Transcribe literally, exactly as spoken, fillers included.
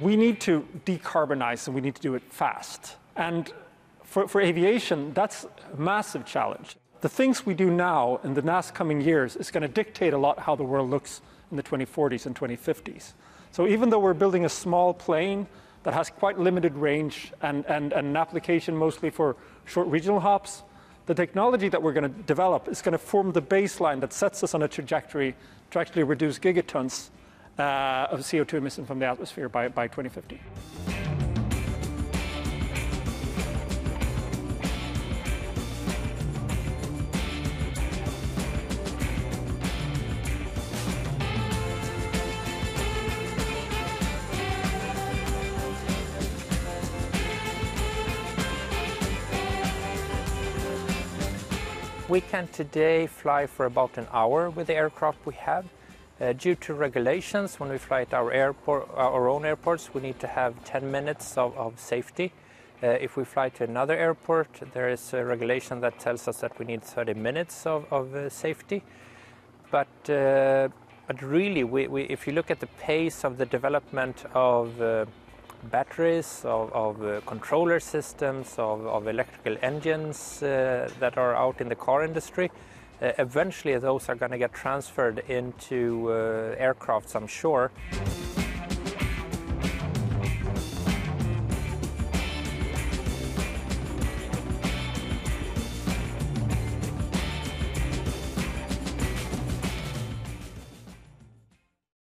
we need to decarbonize, and we need to do it fast. And for, for aviation, that's a massive challenge. The things we do now in the next coming years is going to dictate a lot how the world looks in the twenty forties and twenty fifties. So even though we're building a small plane that has quite limited range and, and, and an application mostly for short regional hops, the technology that we're going to develop is going to form the baseline that sets us on a trajectory to actually reduce gigatons uh, of C O two emission from the atmosphere by, by twenty fifty. We can today fly for about an hour with the aircraft we have. Uh, due to regulations, when we fly at our, airport, our own airports, we need to have ten minutes of, of safety. Uh, if we fly to another airport, there is a regulation that tells us that we need thirty minutes of, of uh, safety. But, uh, but really, we, we, if you look at the pace of the development of uh, batteries, of, of uh, controller systems, of, of electrical engines uh, that are out in the car industry. Uh, eventually those are going to get transferred into uh, aircrafts, I'm sure.